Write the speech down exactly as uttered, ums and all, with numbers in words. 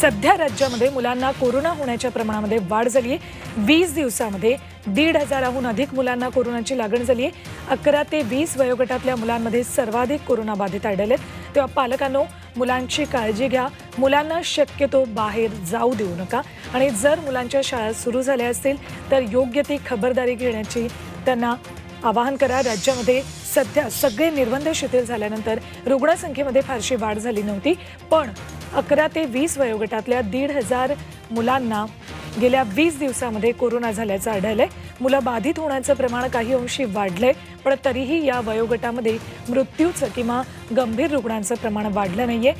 सध्या राज्यामध्ये मुलांना कोरोना होण्याच्या प्रमाणामध्ये वाढ झाली आहे। वीस दिवसांमध्ये दीड हजाराहून अधिक मुलांना कोरोनाची लागण झाली आहे। अकरा ते वीस वयोगटातल्या मुलांमध्ये सर्वाधिक कोरोना बाधित आढळलेत। तेव्हा पालकांनो मुलांची काळजी घ्या, मुलांना शक्यतो बाहेर जाऊ देऊ नका आणि जर मुलांच्या शाळा सुरू झाल्या असतील तर योग्य ती खबरदारी घेण्याची त्यांना आवाहन करा। राज्यामध्ये सध्या सगळे निर्बंध शिथिल झाल्यानंतर रुग्णसंख्येमध्ये फारशी वाढ झाली नव्हती, पण अकरा ते वीस वयोगटातल्या दीड हजार मुलांना गेल्या वीस दिवसांमध्ये कोरोना झाल्याचं आढळलंय। मुलं बाधित होण्याचं प्रमाण काही अंशी वाढलंय, पण तरीही या वयोगटामध्ये मृत्यूचं किंवा गंभीर रुग्णांचं प्रमाण वाढलं नाहीये।